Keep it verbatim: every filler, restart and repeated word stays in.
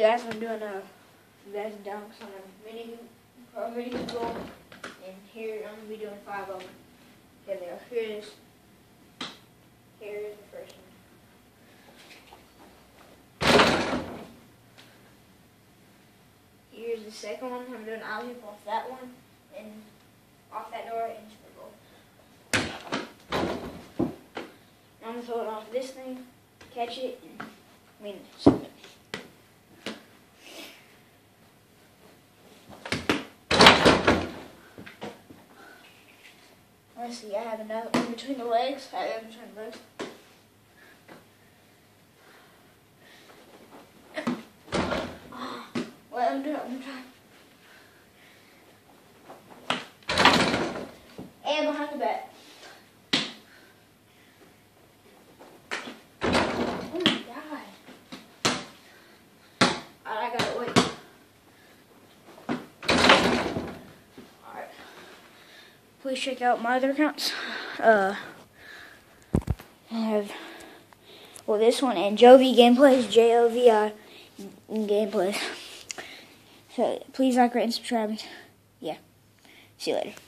Hey guys, I'm doing a guys and dunks on a video for video school, and here I'm gonna be doing five of them. Here they are. Here it is. Here is the first one. Here's the second one. I'm doing alley oop off that one and off that door into the goal. Now I'm gonna throw it off this thing, catch it, and I mean something. Let's see, I have another one between the legs. I have one between the legs. Oh, let him do it. Let him try. And behind the back. Oh my god. Alright, I gotta wait. Please check out my other accounts. Uh, I have, well, this one and Jovi Gameplays, J O V I Gameplays. So please like, rate, and subscribe. Yeah. See you later.